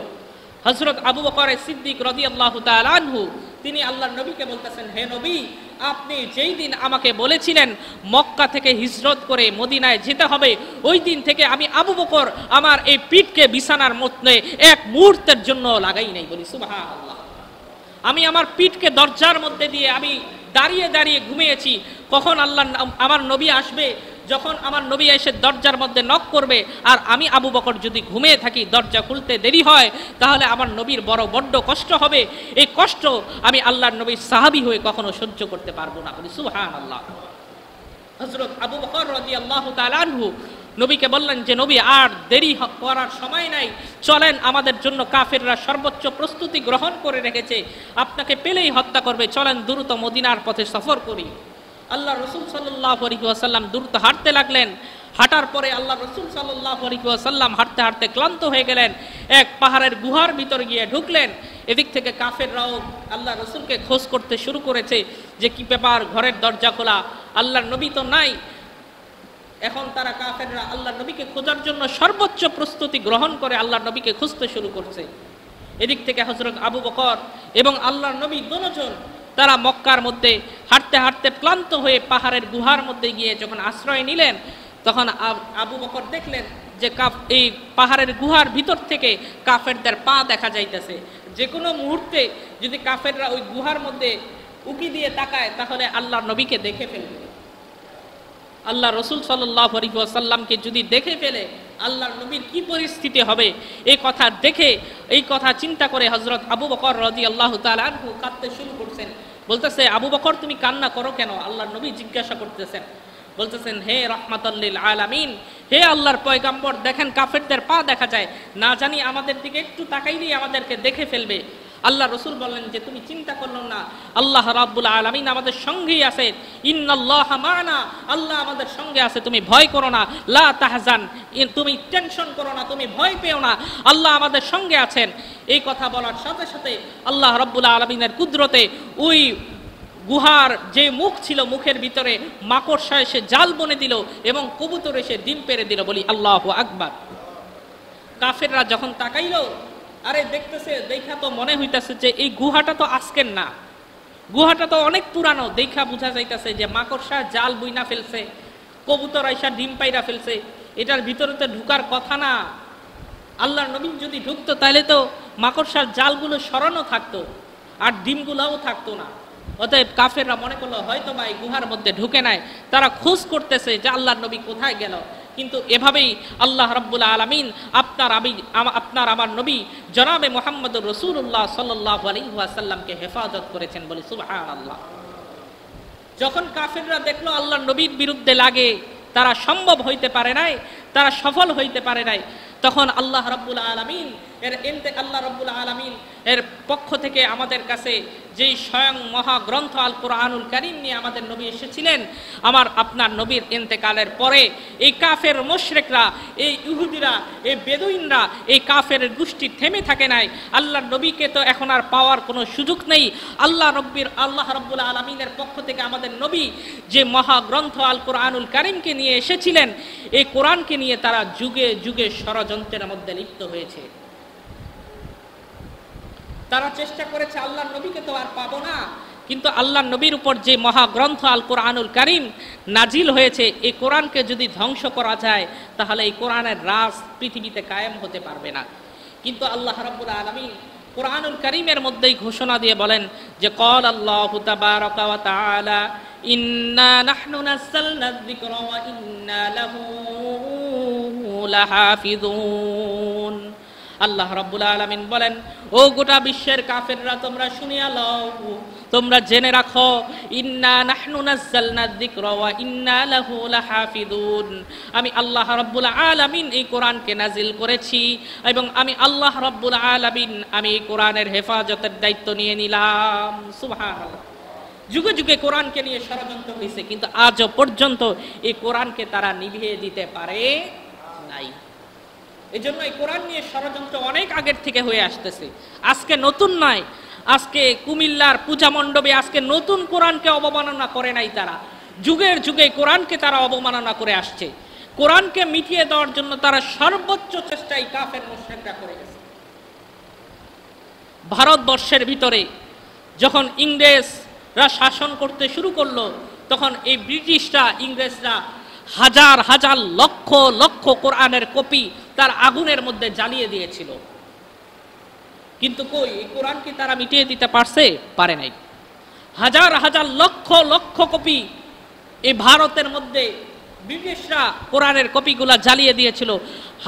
হযরত আবু বকর সিদ্দিক রাদিয়াল্লাহু তাআলা আনহু তিনি আল্লাহর নবীকে বলতেছেন হে নবী আপনি যেই দিন আমাকে বলেছিলেন মক্কা থেকে হিজরত করে মদিনায় যেতে হবে, ওই দিন থেকে আমি আবু বকর আমার এই পিঠকে বিছানার মধ্যে এক মুহূর্তের জন্য লাগাই নাই। বলি সুবহানাল্লাহ। আমি আমার পিঠকে দরজার মধ্যে দিয়ে আমি দাঁড়িয়ে দাঁড়িয়ে ঘুমিয়েছি, কখন আল্লাহ আমার নবী আসবে, যখন আমার নবী এসে দরজার মধ্যে নক করবে আর আমি আবু বকর যদি ঘুমিয়ে থাকি দরজা খুলতে দেরি হয় তাহলে আমার নবীর বড্ড কষ্ট হবে, এই কষ্ট আমি আল্লাহর নবীর সাহাবী হয়ে কখনো সহ্য করতে পারবো না। বলি সুবহানাল্লাহ। হযরত আবু বকর রাদিয়াল্লাহু তাআলা আনহু নবীকে বললেন যে নবী আর দেরি করার সময় নাই, চলেন আমাদের জন্য কাফেররা সর্বোচ্চ প্রস্তুতি গ্রহণ করে রেখেছে, আপনাকে পেলেই হত্যা করবে, চলেন দ্রুত মদিনার পথে সফর করি। আল্লাহ রাসূল সাল্লাল্লাহু আলাইহি ওয়াসাল্লাম দ্রুত হাঁটতে লাগলেন। হাঁটার পরে আল্লাহ রাসূল সাল্লাল্লাহু আলাইহি ওয়াসাল্লাম হাঁটতে হাঁটতে ক্লান্ত হয়ে গেলেন, এক পাহাড়ের গুহার ভিতরে গিয়ে ঢুকলেন। এদিক থেকে কাফেররাও আল্লাহ রাসূলকে খোঁজ করতে শুরু করেছে যে কি ব্যাপার, ঘরের দরজা খোলা, আল্লাহর নবী তো নাই। এখন তারা কাফেররা আল্লাহর নবীকে খোঁজার জন্য সর্বোচ্চ প্রস্তুতি গ্রহণ করে আল্লাহর নবীকে খুঁজতে শুরু করছে। এদিক থেকে হযরত আবু বকর এবং আল্লাহর নবী দুজন তারা মক্কার মধ্যে হাঁটতে হাঁটতে ক্লান্ত হয়ে পাহাড়ের গুহার মধ্যে গিয়ে যখন আশ্রয় নিলেন তখন আবু বকর দেখলেন যে এই পাহাড়ের গুহার ভিতর থেকে কাফেরদের পা দেখা যাইতেছে, যে কোনো মুহূর্তে যদি কাফেররা ওই গুহার মধ্যে উকি দিয়ে তাকায় তাহলে আল্লাহর নবীকে দেখে ফেলবে, আল্লাহ রাসূল সাল্লাল্লাহু আলাইহি ওয়াসাল্লামকে যদি দেখে ফেলে আল্লাহর নবীর কি পরিস্থিতি হবে, এই কথা চিন্তা করে হযরত আবু বকর রাদিয়াল্লাহু তাআলা আনহু কাঁদতে শুরু করছেন। বলতেছে আবু বকর তুমি কান্না করো কেন? আল্লাহর নবী জিজ্ঞাসা করতেছেন, বলতেছেন হে রাহমাতাল লিল আলামিন, হে আল্লাহর পয়গাম্বর দেখেন কাফেরদের পা দেখা যায়, না জানি আমাদের দিকে একটু তাকাইলেই আমাদেরকে দেখে ফেলবে। আল্লাহ রাসূল বললেন যে তুমি চিন্তা করলো না, আল্লাহ রাব্বুল আলামিন আমাদের সঙ্গেই আছে, ইন্নাল্লাহা মা'না, আল্লাহ আমাদের সঙ্গে আছে, তুমি ভয় করো না, লা তাহজান, তুমি টেনশন করো না, তুমি ভয় পেও না, আল্লাহ আমাদের সঙ্গে আছেন। এই কথা বলার সাথে সাথে আল্লাহ রাব্বুল আলামিনের কুদরতে ওই গুহার যে মুখ ছিল মুখের ভিতরে মাকড়সা এসে জাল বনে দিল এবং কবুতর এসে ডিম পেড়ে দিল। বলি আল্লাহু আকবার। কাফেররা যখন তাকাইল আরে দেখতেছে, দেখা তো মনে হইতেছে যে এই গুহাটা তো আজকের না, গুহাটা তো অনেক পুরানো, দেখা বোঝা যাইতেছে যে মাকড়সা জাল বুইনা ফেলছে, কবুতর আইসা ডিম পাইরা ফেলছে, এটার ভিতরে তো ঢুকার কথা না। আল্লাহর নবী যদি ঢুকতো তাহলে তো মাকড়সার জালগুলো সরানো থাকতো আর ডিমগুলোও থাকতো না। অতএব কাফেররা মনে করলো হয়তো বা এই গুহার মধ্যে ঢুকে নাই, তারা খোঁজ করতেছে যে আল্লাহর নবী কোথায় গেল, किन्तु एभावेई अल्लाह रब्बुल आलमीन आपनार आमार नबी जनाबे मुहम्मदुर रसूलुल्लाह सल्लल्लाहु अलैहि वासाल्लाम के हेफाजत करेছেন বলি সুবহানাল্লাহ। যখন কাফিররা দেখলো আল্লাহর নবীর বিরুদ্ধে লাগে তারা সম্ভব হইতে পারে নাই, তারা সফল হইতে পারে নাই, তখন আল্লাহ রাব্বুল আলামিন এর পক্ষ থেকে আমাদের কাছে যেই স্বয়ং মহাগ্রন্থ আল কোরআনুল কারীম নিয়ে আমাদের নবী এসেছিলেন, আমার আপনার নবীর ইন্তেকালের পরে এই কাফের মুশরিকরা, এই ইহুদিরা, এই বেদুইনরা, এই কাফের গোষ্ঠী থেমে থাকে নাই। আল্লাহর নবীকে তো এখন আর পাওয়ার কোনো সুযোগ নেই। আল্লাহ রাব্বুল আলামিনের পক্ষ থেকে আমাদের নবী যে মহাগ্রন্থ আল কোরআনুল কারীমকে নিয়ে এসেছিলেন, এই কোরআনকে নিয়ে তারা যুগে যুগে ষড়যন্ত্রের মধ্যে লিপ্ত হয়েছে। তারা চেষ্টা করেছে আল্লাহর নবীকে তো আর পাবো না, কিন্তু আল্লাহর নবীর উপর যে মহাগ্রন্থ আল কোরআনুল কারীম নাজিল হয়েছে এই কোরআনকে যদি ধ্বংস করা যায় তাহলে এই কোরআনের রাজ পৃথিবীতে কায়েম হতে পারবে না। কিন্তু আল্লাহ রাব্বুল আলামিন কোরআনুল কারীমের মধ্যেই ঘোষণা দিয়ে বলেন যে ক্বাল আল্লাহু তাবারাকা ওয়া তাআলা ইন্না নাহনু নাযালনা যিকরা ওয়া ইন্না লাহু লাহাফিযুন। আল্লাহ রাব্বুল আলামিন বলেন, ও গোটা বিশ্বের কাফেররা তোমরা শুনিয়া লও, তোমরা জেনে রাখো, ইন্না নাহনু নাযালনা যিকরা ওয়া ইন্না লাহু লাহাফিযুন। আমি আল্লাহ রাব্বুল আলামিন এই কোরআনকে নাজিল করেছি এবং আমি আল্লাহ রাব্বুল আলামিন আমি এই কোরআনের হেফাজতের দায়িত্ব নিয়ে নিলাম। সুবহানাল্লাহ। যুগে যুগে কোরআনকে নিয়ে ষড়যন্ত্র হয়েছে, কিন্তু আজও পর্যন্ত এই কোরআনকে তারা নিভিয়ে দিতে পারে নাই। এই জন্য এই কোরআন নিয়ে ষড়যন্ত্র অনেক আগের থেকে হয়ে আসতেছে, আজকে নতুন নয়। আজকে কুমিল্লার পূজা মণ্ডপে আজকে নতুন কোরআনকে অবমাননা করে নাই তারা, যুগের যুগে কোরআনকে তারা অবমাননা করে আসছে। কোরআনকে মিটিয়ে দেওয়ার জন্য তারা সর্বোচ্চ চেষ্টাই কাফের মুশরিকরা করে গেছে। ভারতবর্ষের ভিতরে যখন ইংরেজরা শাসন করতে শুরু করলো তখন এই ব্রিটিশরা, ইংরেজরা হাজার হাজার লক্ষ লক্ষ কোরআনের কপি তার আগুনের মধ্যে জ্বালিয়ে দিয়েছিল, কিন্তু কই এই কোরআন কি তারা মিটিয়ে দিতে পারছে? পারে নাই। হাজার হাজার লক্ষ লক্ষ কপি এই ভারতের মধ্যে ব্রিটিশরা কোরআনের কপিগুলা জ্বালিয়ে দিয়েছিল,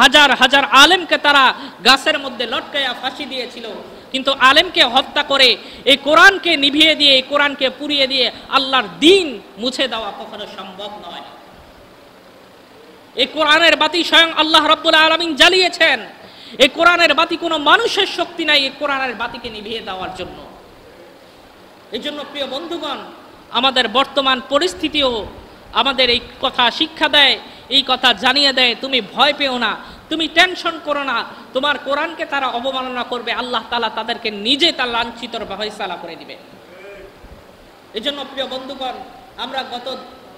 হাজার হাজার আলেমকে তারা গাছের মধ্যে লটকায়া ফাঁসি দিয়েছিল, কিন্তু আলেমকে হত্যা করে এই কোরআনকে নিভিয়ে দিয়ে, এই কোরআনকে পুড়িয়ে দিয়ে আল্লাহর দ্বীন মুছে দেওয়া কখনো সম্ভব নয়। এই কোরআনের বাতি স্বয়ং আল্লাহ রাব্বুল আলামিন জ্বালিয়েছেন। এই কোরআনের বাতি কোনো মানুষের শক্তি নাই এই কোরআনের বাতিকে নিভিয়ে দেওয়ার জন্য। এই জন্য প্রিয় বন্ধুগণ, আমাদের বর্তমান পরিস্থিতিও আমাদের এই কথা শিক্ষা দেয়, এই কথা জানিয়ে দেয়, তুমি ভয় পেও না, তুমি টেনশন করো না, তোমার কোরআনকে তারা অবমাননা করবে, আল্লাহ তাআলা তাদেরকে নিজে তার লাঞ্ছিতর ফয়সালা করে দিবে। এই জন্য প্রিয় বন্ধুগণ, আমরা গত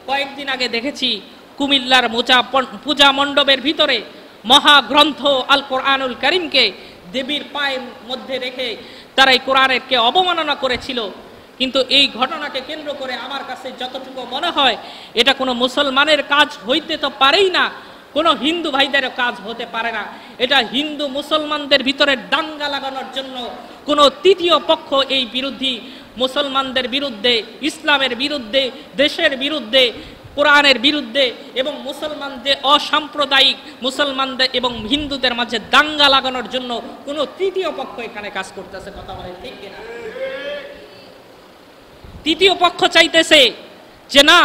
কয়েকদিন আগে দেখেছি কুমিল্লার পূজা মণ্ডপের ভিতরে মহাগ্রন্থ আল কোরআনুল কারীমকে দেবীর পায়ের মধ্যে রেখে তারা এই কোরআনকে অবমাননা করেছিল। কিন্তু এই ঘটনাকে কেন্দ্র করে আমার কাছে যতটুকু মনে হয় এটা কোনো মুসলমানের কাজ হইতে তো পারেই না, কোনো হিন্দু ভাইদেরও কাজ হতে পারে না। এটা হিন্দু মুসলমানদের ভিতরে দাঙ্গা লাগানোর জন্য কোনো তৃতীয় পক্ষ এই বিরোধী মুসলমানদের বিরুদ্ধে, ইসলামের বিরুদ্ধে, দেশের বিরুদ্ধে, কোরআনের বিরুদ্ধে এবং মুসলমানদের অসাম্প্রদায়িক মুসলমানদের এবং হিন্দুদের মাঝে দাঙ্গা লাগানোর জন্য কোনো তৃতীয় পক্ষ এখানে কাজ করতেছে। কথা বলে ঠিক কিনা? তৃতীয় পক্ষ চাইতেছে যে না,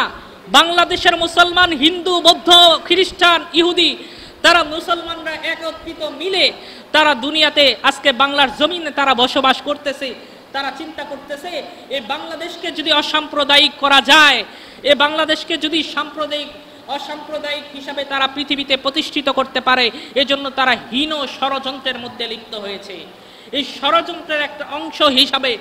বাংলাদেশের মুসলমান, হিন্দু, বৌদ্ধ, খ্রিস্টান, ইহুদি, তারা মুসলমানরা একত্রিত মিলে তারা দুনিয়াতে আজকে বাংলার জমিনে তারা বসবাস করতেছে। তারা চিন্তা করতেছে এই বাংলাদেশকে যদি অসাম্প্রদায়িক করা যায়, এই বাংলাদেশকে যদি সাম্প্রদায়িক অসাম্প্রদায়িক হিসাবে তারা পৃথিবীতে প্রতিষ্ঠিত করতে পারে, এজন্য তারা হীন ষড়যন্ত্রের মধ্যে লিপ্ত হয়েছে। এই ষড়যন্ত্রের একটা অংশ হিসাবে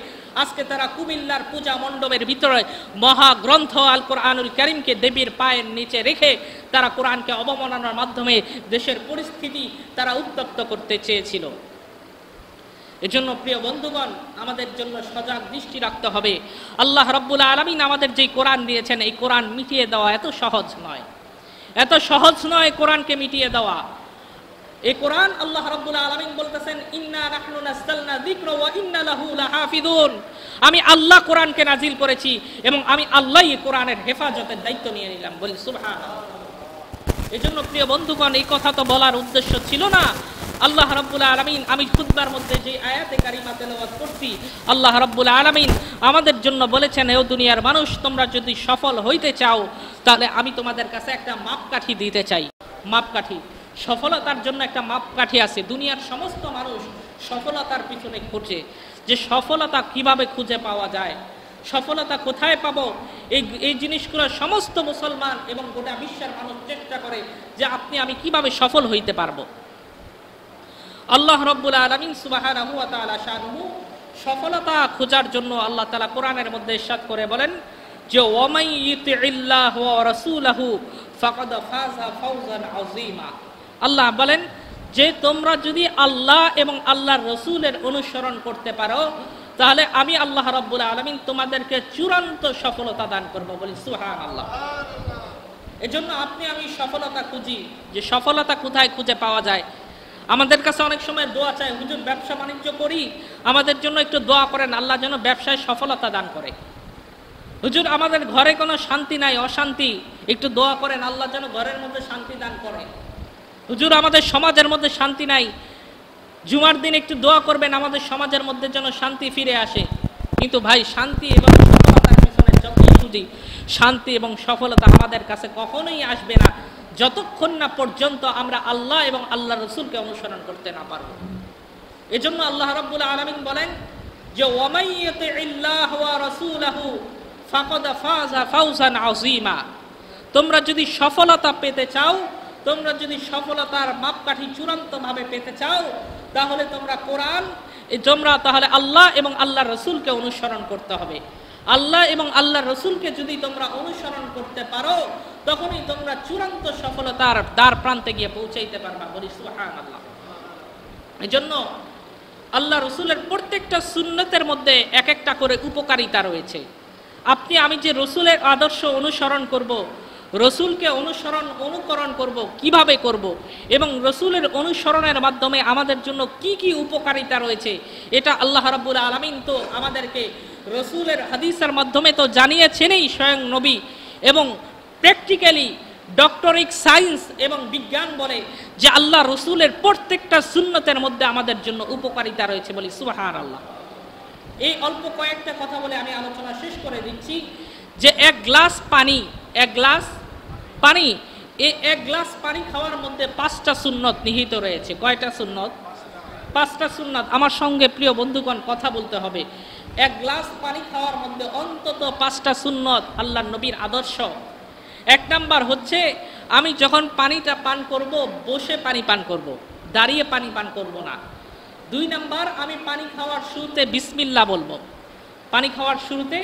আজকে তারা কুমিল্লার পূজা মণ্ডপের ভিতরে মহাগ্রন্থ আল কোরআনুল কারীমকে দেবীর পায়ের নিচে রেখে তারা কোরআনকে অবমাননার মাধ্যমে দেশের পরিস্থিতি তারা উত্তপ্ত করতে চেয়েছিল। এজন্য প্রিয় বন্ধুগণ, আমাদের জন্য সজাগ দৃষ্টি রাখতে হবে। আল্লাহ রাব্বুল আলামিন আমাদের যে কোরআন দিয়েছেন এই কোরআন মিটিয়ে দেওয়া এত সহজ নয়, এত সহজ নয় কোরআনকে মিটিয়ে দেওয়া। এই কোরআন আল্লাহ রাব্বুল আলামিন বলতেছেন ইন্না নাহনু নাযালনা যিকরা ওয়া ইন্না লাহু লাহাফিযুন। আমি আল্লাহ কোরআনকে নাজিল করেছি এবং আমি আল্লাহই কোরআনের হেফাজতের দায়িত্ব নিয়ে নিলাম। বলি সুবহানাল্লাহ। এজন্য প্রিয় বন্ধুগণ এই কথা তো বলার উদ্দেশ্য ছিল না। আল্লাহ রাব্বুল আলামিন আমি খুতবার মধ্যে যে আয়াতে কারিমা তেলাওয়াত করছি আল্লাহ রাব্বুল আলামিন আমাদের জন্য বলেছেন হে দুনিয়ার মানুষ তোমরা যদি সফল হইতে চাও তাহলে আমি তোমাদের কাছে একটা মাপকাঠি দিতে চাই। মাপকাঠি সফলতার জন্য একটা মাপকাঠি আছে। দুনিয়ার সমস্ত মানুষ সফলতার পিছনে খুঁজে যে সফলতা কিভাবে খুঁজে পাওয়া যায়, সফলতা কোথায় পাবো, এই জিনিসগুলো সমস্ত মুসলমান এবং গোটা বিশ্বের মানুষ চেষ্টা করে যে আপনি আমি কিভাবে সফল হইতে পারবো। আল্লাহ রাব্বুল আলামিন সুবহানাহু ওয়া তাআলা শানুহু সফলতা খোঁজার জন্য আল্লাহ তাআলা কোরআনের মধ্যে ইরশাদ করে বলেন যে ওয়া মান ইতিল্লাহ ওয়া রাসূলহু ফাকাদ ফাযা ফাওজান আযীমা। আল্লাহ বলেন যে তোমরা যদি আল্লাহ এবং আল্লাহর রাসূলের অনুসরণ করতে পারো তাহলে আমি আল্লাহ রাব্বুল আলামিন তোমাদেরকে চূড়ান্ত সফলতা দান করব। বলি সুবহানাল্লাহ। এজন্য আপনি আমি সফলতা খুঁজি যে সফলতা কোথায় খুঁজে পাওয়া যায়। আমাদের কাছে অনেক সময় দোয়া চায়, হুজুর ব্যবসা বাণিজ্য করি আমাদের জন্য একটু দোয়া করেন আল্লাহ যেন ব্যবসায় সফলতা দান করে, হুজুর আমাদের ঘরে কোনো শান্তি নাই অশান্তি একটু দোয়া করেন আল্লাহ যেন ঘরের মধ্যে শান্তি দান করে, হুজুর আমাদের সমাজের মধ্যে শান্তি নাই জুমার দিন একটু দোয়া করবেন আমাদের সমাজের মধ্যে যেন শান্তি ফিরে আসে। কিন্তু ভাই শান্তি এবং সফলতার পেছনে যতই খুঁজি শান্তি এবং সফলতা আমাদের কাছে কখনোই আসবে না যতক্ষণ না পর্যন্ত আমরা আল্লাহ এবং আল্লাহ রসুলকে অনুসরণ করতে না পারব। এজন্য আল্লাহ রাব্বুল আলামিন বলেন যে ওয়া মান ইতিল্লাহ ওয়া রাসূলহু ফাকাদ ফাযা ফাওজান আযীমা। তোমরা যদি সফলতা পেতে চাও, তোমরা যদি সফলতার মাপকাঠি চূড়ান্তভাবে পেতে চাও তাহলে তোমরা কোরআন তোমরা তাহলে আল্লাহ এবং আল্লাহ রসুলকে অনুসরণ করতে হবে। আল্লাহ এবং আল্লাহ রসুলকে যদি তোমরা অনুসরণ করতে পারো তখনই তোমরা চূড়ান্ত সফলতার দ্বার প্রান্তে গিয়ে পৌঁছাইতে পারবা। বলি সুবহানাল্লাহ। এই জন্য আল্লাহ রসুলের প্রত্যেকটা সুন্নতের মধ্যে এক একটা করে উপকারিতা রয়েছে। আপনি আমি যে রসুলের আদর্শ অনুসরণ করব, রসুলকে অনুকরণ করব কিভাবে করব এবং রসুলের অনুসরণের মাধ্যমে আমাদের জন্য কি কি উপকারিতা রয়েছে এটা আল্লাহ রাব্বুল আলামিন তো আমাদেরকে রসুলের হাদিসের মাধ্যমে তো জানিয়েছেনই স্বয়ং নবী, এবং প্র্যাকটিক্যালি ডক্টরিক সায়েন্স এবং বিজ্ঞান বলে যে আল্লাহ রসুলের প্রত্যেকটা সুন্নতের মধ্যে আমাদের জন্য উপকারিতা রয়েছে। বলি সুবহানাল্লাহ। এই অল্প কয়েকটা কথা বলে আমি আলোচনা শেষ করে দিচ্ছি যে এক গ্লাস পানি এই এক গ্লাস পানি খাওয়ার মধ্যে পাঁচটা সুন্নত নিহিত রয়েছে। কয়টা সুন্নত? পাঁচটা সুন্নত। আমার সঙ্গে প্রিয় বন্ধুগণ কথা বলতে হবে। এক গ্লাস পানি খাওয়ার মধ্যে অন্তত পাঁচটা সুন্নত আল্লাহর নবীর আদর্শ। এক নাম্বার হচ্ছে আমি যখন পানিটা পান করব বসে পানি পান করব, দাঁড়িয়ে পানি পান করব না। দুই নাম্বার আমি পানি খাওয়ার শুরুতে বিসমিল্লাহ বলবো, পানি খাওয়ার শুরুতে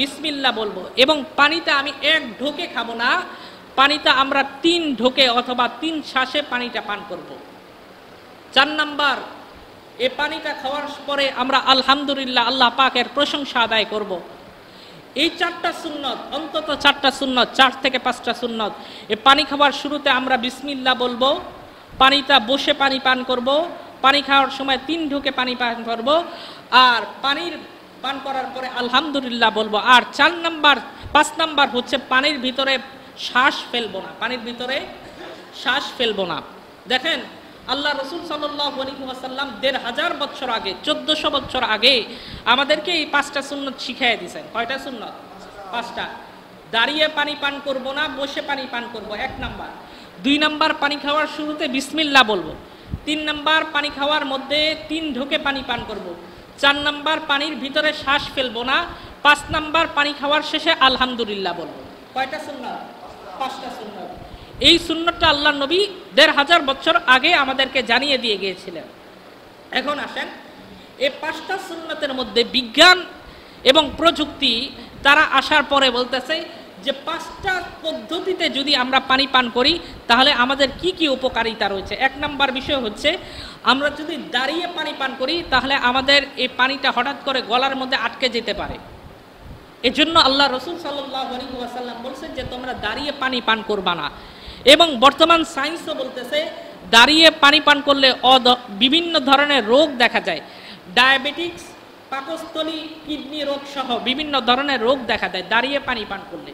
বিসমিল্লাহ বলবো, এবং পানিটা আমি এক ঢোকে খাবো না, পানিটা আমরা তিন ঢোকে অথবা তিন শ্বাসে পানিটা পান করব। চার নাম্বার এ পানিটা খাওয়ার পরে আমরা আলহামদুলিল্লাহ আল্লাহ পাকের প্রশংসা আদায় করব। এই চারটা সুন্নত, অন্তত চারটা সুন্নত, 4 থেকে 5টা সুন্নত। এই পানি খাওয়ার শুরুতে আমরা বিসমিল্লাহ বলবো, পানিটা বসে পানি পান করব, পানি খাওয়ার সময় তিন ঢোকে পানি পান করব, আর পানির পান করার পরে আলহামদুলিল্লাহ বলবো। আর 5 নাম্বার হচ্ছে পানির ভিতরে শ্বাস ফেলবো না, পানির ভিতরে শ্বাস ফেলবো না। দেখেন আল্লাহ রসুল সাল্লাল্লাহু আলাইহি ওয়াসাল্লাম 1500 বছর আগে, 1400 বছর আগে আমাদেরকে এই 5টা সুন্নত শিখিয়ে দিয়েছেন। কয়টা সুন্নত? 5টা। দাঁড়িয়ে পানি পান করব না, বসে পানি পান করব, 1 নাম্বার। 2 নাম্বার পানি খাওয়ার শুরুতে বিসমিল্লাহ বলবো। 3 নাম্বার পানি খাওয়ার মধ্যে 3 ঢোকে পানি পান করব। 4 নাম্বার পানির ভিতরে শ্বাস ফেলবো না। 5 নাম্বার পানি খাওয়ার শেষে আলহামদুলিল্লাহ বলবো। কয়টা সুন্নত? 5টা সুন্নত। এই সুন্নতটা আল্লাহ নবী 1500 বছর আগে আমাদেরকে জানিয়ে দিয়ে গিয়েছিলেন। এখন আসেন এই 5টা সুন্নতের মধ্যে বিজ্ঞান এবং প্রযুক্তি তারা আসার পরে বলতেছে যে 5টা পদ্ধতিতে যদি আমরা পানি পান করি তাহলে আমাদের কি কি উপকারিতা রয়েছে। 1 নাম্বার বিষয় হচ্ছে আমরা যদি দাঁড়িয়ে পানি পান করি তাহলে আমাদের এই পানিটা হঠাৎ করে গলার মধ্যে আটকে যেতে পারে। এজন্য আল্লাহ রসুল সাল্লাল্লাহু আলাইহি ওয়াসাল্লাম বলছেন যে তোমরা দাঁড়িয়ে পানি পান করবা না, এবং বর্তমান সায়েন্সও বলতেছে দাঁড়িয়ে পানি পান করলে বিভিন্ন ধরনের রোগ দেখা যায়, ডায়াবেটিক্স, পাকস্থলী, কিডনি রোগ সহ বিভিন্ন ধরনের রোগ দেখা দেয় দাঁড়িয়ে পানি পান করলে।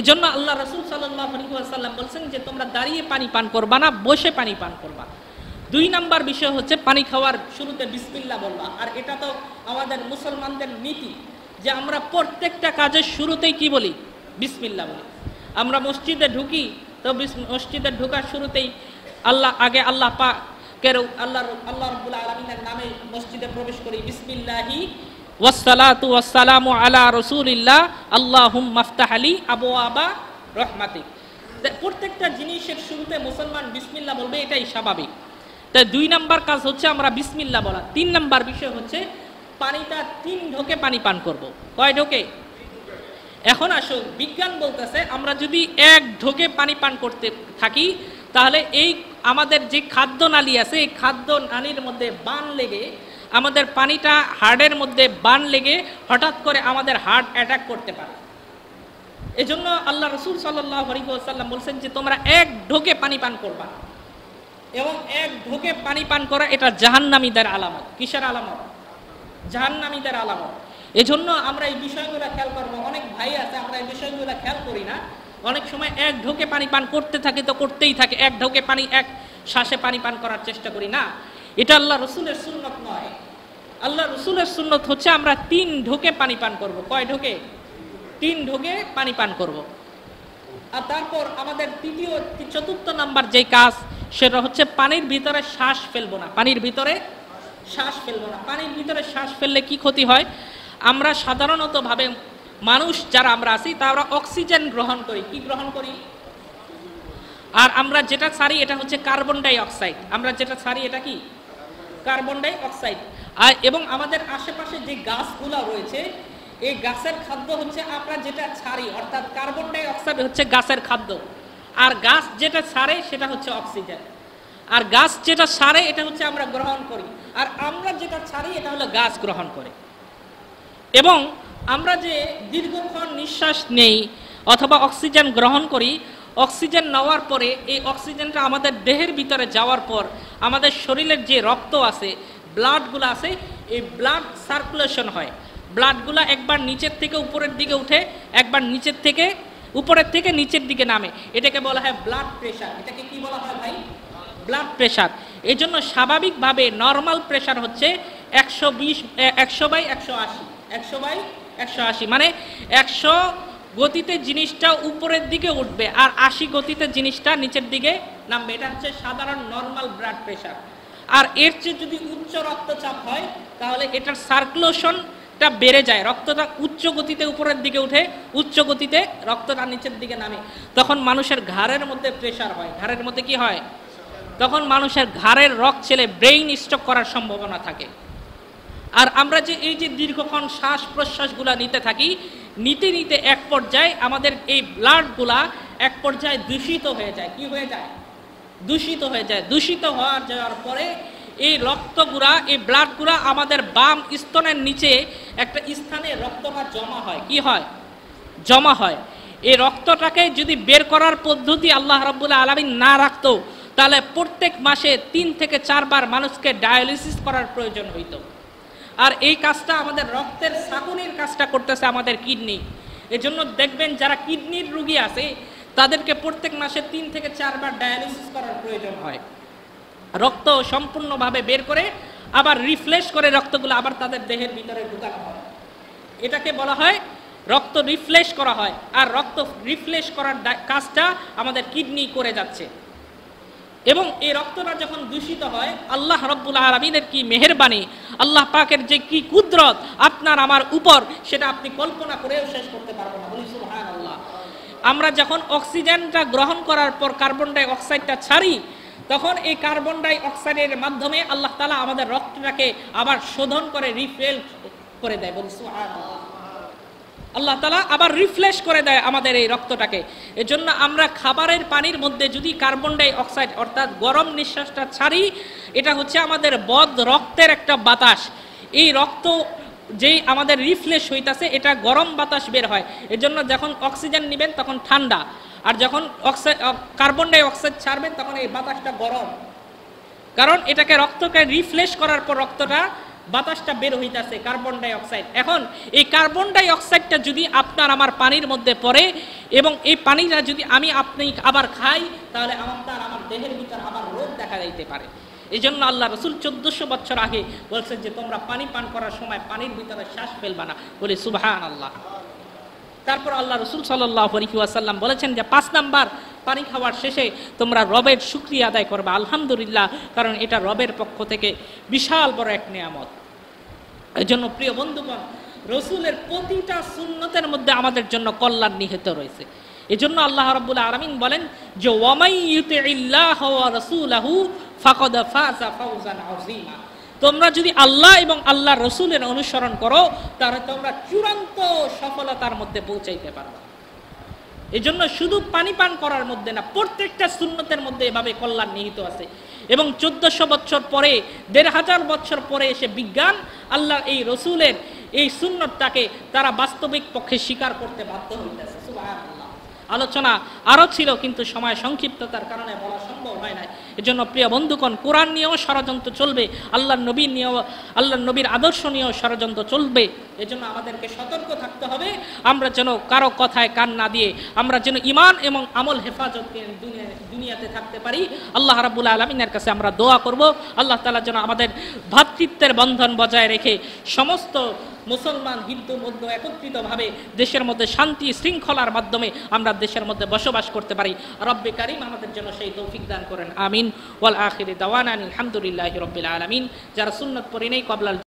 एजন্য আল্লাহ রাসূল সাল্লাল্লাহু আলাইহি ওয়াসাল্লাম বলেন যে তোমরা দাঁড়িয়ে পানি পান করবা না, বসে পানি পান করবা। দুই নাম্বার বিষয় হচ্ছে পানি খাওয়ার শুরুতে বিসমিল্লাহ বলবা। আর এটা তো আমাদের মুসলমানদের নীতি যে আমরা প্রত্যেকটা কাজের শুরুতেই কি বলি, বিসমিল্লাহ বলি। আমরা মসজিদে ঢুকি তো মসজিদে ঢোকার শুরুতেই আল্লাহ আগে আল্লাহ পাক কেরো আল্লাহ আল্লাহ রাব্বুল আলামিনের নামে মসজিদে প্রবেশ করি, বিসমিল্লাহি ওয়াসসালাতু ওয়াসসালামু আলা রাসূলিল্লাহ আল্লাহুম্মা ইফতাহলি আবওয়াবা রাহমাতিক। প্রত্যেকটা জিনিসের শুরুতে মুসলমান বিসমিল্লাহ বলবে, এটাই স্বাভাবিক। তাই দুই নাম্বার কাজ হচ্ছে আমরা বিসমিল্লাহ বলা। তিন নাম্বার বিষয় হচ্ছে পানিটা তিন ঢোকে পানি পান করব। কয় ঢোকে? এখন আসুন, বিজ্ঞান বলতেছে আমরা যদি এক ঢোকে পানি পান করতে থাকি তাহলে এই আমাদের যে খাদ্য নালী আছে এই খাদ্য নালীর মধ্যে বান লেগে আমাদের পানিটা হাড়ের মধ্যে বান লেগে হঠাৎ করে আমাদের হার্ট অ্যাটাক করতে পারে। এজন্য আল্লাহ রাসূল সাল্লাল্লাহু আলাইহি ওয়াসাল্লাম বলেন যে তোমরা এক ঢোকে পানি পান করবা, এবং এক ঢোকে পানি পান করা এটা জাহান্নামীদের আলামত। কিসের আলামত? জাহান্নামীদের আলামত। এজন্য আমরা এই বিষয়গুলো খেয়াল করব। অনেক ভাই আছে আমরা এই বিষয়গুলো খেয়াল করি না, অনেক সময় এক ঢোকে পানি পান করতে থাকে, তো করতেই থাকে, এক ঢোকে পানি এক শ্বাসে পানি পান করার চেষ্টা করি না। এটা আল্লাহ রাসূলের সুন্নত নয়। আল্লাহ রাসূলের সুন্নত হচ্ছে আমরা তিন ঢোকে পানি পান করব। কয় ঢোকে? তিন ঢোকে পানি পান করব। আর তারপর আমাদের তৃতীয় চতুর্থ নাম্বার যে কাজ সেটা হচ্ছে পানির ভিতরে শ্বাস ফেলবো না। পানির ভিতরে শ্বাস ফেলবো না। পানির ভিতরে শ্বাস ফেললে কি ক্ষতি হয়? আমরা সাধারণতভাবে মানুষ যারা আমরা আছি তারা অক্সিজেন গ্রহণ করি। কি গ্রহণ করি? আর আমরা যেটা ছাড়ি এটা হচ্ছে কার্বন ডাই অক্সাইড। আমরা যেটা ছাড়ি এটা কি? Carbon die oxide. আর এবং আমাদের আশেপাশে যে গাছগুলো রয়েছে এই গাছের খাদ্য হচ্ছে আমরা যেটা ছাড়ি, অর্থাৎ কার্বন ডাই অক্সাইড হচ্ছে গাছের খাদ্য। আর গাছ যেটা ছাড়ে সেটা হচ্ছে অক্সিজেন। আর গাছ যেটা ছাড়ে এটা হচ্ছে আমরা গ্রহণ করি, আর আমরা যেটা ছাড়ি এটা হলো গাছ গ্রহণ করে। এবং আমরা যে দীর্ঘক্ষণ নিঃশ্বাস নেই অথবা অক্সিজেন গ্রহণ করি, অক্সিজেন নেওয়ার পরে এই অক্সিজেনটা আমাদের দেহের ভিতরে যাওয়ার পর আমাদের শরীরের যে রক্ত আছে, ব্লাডগুলো আছে, এই ব্লাড সার্কুলেশন হয়। ব্লাডগুলো একবার নিচের থেকে উপরের দিকে উঠে, একবার নিচের থেকে উপরের থেকে নিচের দিকে নামে। এটাকে বলা হয় ব্লাড প্রেশার। এটাকে কি বলা হয় ভাই? Blood pressure. এই জন্য স্বাভাবিকভাবে নর্মাল প্রেশার হচ্ছে 120/180, মানে 100 গতিতে জিনিসটা উপরের দিকে উঠবে আর 80 গতিতে জিনিসটা নিচের দিকে নামবে। এটা হচ্ছে সাধারণ নর্মাল ব্লাড প্রেশার। আর এর চেয়ে যদি উচ্চ রক্তচাপ হয় তাহলে এটার সার্কুলেশনটা বেড়ে যায়, রক্তটা উচ্চ গতিতে উপরের দিকে উঠে, উচ্চ গতিতে রক্তটা নিচের দিকে নামে। তখন মানুষের ঘাড়ের মধ্যে প্রেশার হয়। ঘাড়ের মধ্যে কি হয়? তখন মানুষের ঘাড়ের রক্ত চলে ব্রেইন স্ট্রোক করার সম্ভাবনা থাকে। আর আমরা যে এই যে দীর্ঘক্ষণ শ্বাস প্রশ্বাসগুলো নিতে থাকি, নিতে নিতে এক পর্যায়ে আমাদের এই ব্লাডগুলা এক পর্যায়ে দূষিত হয়ে যায়। কি হয়ে যায়? দূষিত হয়ে যায়। দূষিত হওয়ার যাওয়ার পরে এই রক্তগুলা, এই ব্লাডগুলা আমাদের বাম স্তনের নিচে একটা স্থানে রক্তটা জমা হয়। কি হয়? জমা হয়। এই রক্তটাকে যদি বের করার পদ্ধতি আল্লাহ রাব্বুল আলামিন না রাখতো তাহলে প্রত্যেক মাসে 3 থেকে 4 বার মানুষকে ডায়ালিসিস করার প্রয়োজন হইতো। আর এই কাজটা আমাদের রক্তের সাকুনির কাজটা করতেছে আমাদের কিডনি। এজন্য দেখবেন যারা কিডনির রোগী আছে তাদেরকে প্রত্যেক মাসে 3 থেকে 4 বার ডায়ালিসিস করার প্রয়োজন হয়। রক্ত সম্পূর্ণভাবে বের করে আবার রিফ্রেশ করে রক্তগুলো আবার তাদের দেহের ভিতরে ঢুকানো হয়। এটাকে বলা হয় রক্ত রিফ্রেশ করা হয়। আর রক্ত রিফ্রেশ করার কাজটা আমাদের কিডনি করে যাচ্ছে। এবং এই রক্তটা যখন দূষিত হয়, আল্লাহ রাব্বুল আলামিনের কি মেহেরবানি, আল্লাহ পাকের যে কি কুদরত আপনার আমার উপর, সেটা আপনি কল্পনা করেও শেষ করতে পারবেন না। বলি সুবহানাল্লাহ। আমরা যখন অক্সিজেনটা গ্রহণ করার পর কার্বন ডাই অক্সাইডটা ছাড়ি, তখন এই কার্বন ডাই অক্সাইডের মাধ্যমে আল্লাহ তাআলা আমাদের রক্তটাকে আবার শোধন করে রিফিল করে দেয়। বলি সুবহানাল্লাহ। আল্লাহ তাআলা আবার রিফ্রেশ করে দেয় আমাদের এই রক্তটাকে। এজন্য আমরা খাবারের পানির মধ্যে যদি কার্বন ডাই অক্সাইড অর্থাৎ গরম নিঃশ্বাসটা ছাড়ি, এটা হচ্ছে আমাদের বদ রক্তের একটা বাতাস। এই রক্ত যেই আমাদের রিফ্রেশ হইতাছে এটা গরম বাতাস বের হয়। এজন্য যখন অক্সিজেন নেবেন তখন ঠান্ডা, আর যখন কার্বন ডাই অক্সাইড ছাড়বেন তখন এই বাতাসটা গরম, কারণ এটাকে রক্তকে রিফ্রেশ করার পর রক্তটা বাতাসটা বের হইতাছে কার্বন ডাই অক্সাইড। এখন এই কার্বন ডাই অক্সাইডটা যদি আপনার আমার পানির মধ্যে পড়ে এবং এই পানিটা যদি আমি আপনি আবার খাই, তাহলে আপনার আমার দেহের ভিতর আবার রোগ দেখা দিতে পারে। এই জন্য আল্লাহ রসুল 1400 বছর আগে বলছেন যে তোমরা পানি পান করার সময় পানির ভিতরে শ্বাস ফেলবা না, বলে সুবহান আল্লাহ। তারপর আল্লাহ রসুল সাল্লাল্লাহু আলাইহি ওয়াসাল্লাম বলেছেন যে 5 নাম্বার পানি খাওয়ার শেষে তোমরা রবের শুকরিয়া আদায় করবে, আলহামদুলিল্লাহ, কারণ এটা রবের পক্ষ থেকে বিশাল বড় এক নিয়ামত। এই জন্য প্রিয় বন্ধুগণ, রসুলের প্রতিটা সুন্নতের মধ্যে আমাদের জন্য কল্যাণ নিহিত রয়েছে। এই জন্য আল্লাহ রাব্বুল আলামিন বলেন যে ওয়ামাই ইউতিল্লাহু ওয়া রাসূলাহু ফাকাদ ফাযা ফাওজান আযীমা। তোমরা যদি আল্লাহ এবং আল্লাহর রাসূলের অনুসরণ করো তাহলে তোমরা চূড়ান্ত সফলতার মধ্যে পৌঁছাইতে পারবে। এই জন্য শুধু পানি পান করার মধ্যে না, প্রত্যেকটা সুন্নতের মধ্যে এভাবে কল্যাণ নিহিত আছে। এবং 1400 বছর পরে, 1500 বছর পরে এসে বিজ্ঞান আল্লাহ এই রসুলের এই সুন্নতটাকে তারা বাস্তবিক পক্ষে স্বীকার করতে বাধ্য হইতেছে। সুবহানাল্লাহ। আলোচনা আরও ছিল কিন্তু সময় সংক্ষিপ্ততার কারণে বলা সম্ভব হয় না। এজন্য প্রিয় বন্ধুগণ, কোরআন নিয়েও ষড়যন্ত্র চলবে, আল্লাহর নবীর আদর্শ নিয়েও ষড়যন্ত্র চলবে। এজন্য আমাদেরকে সতর্ক থাকতে হবে, আমরা যেন কারো কথায় কান না দিয়ে আমরা যেন ঈমান এবং আমল হেফাজত নিয়ে দুনিয়াতে থাকতে পারি। আল্লাহ রাব্বুল আলামিনের কাছে আমরা দোয়া করব, আল্লাহ তাআলা যেন আমাদের ভ্রাতৃত্বের বন্ধন বজায় রেখে সমস্ত মুসলমান হিন্দু মধ্য একত্রিতভাবে দেশের মধ্যে শান্তি শৃঙ্খলার মাধ্যমে আমরা দেশের মধ্যে বসবাস করতে পারি। রব্বে কারীম আমাদের জন্য সেই তৌফিক দান করেন, আমিন। ওয়াল আখিরি দাওয়ানা আলহামদুলিল্লাহি রাব্বিল আলামিন। যারা সুন্নত পড়ে নেই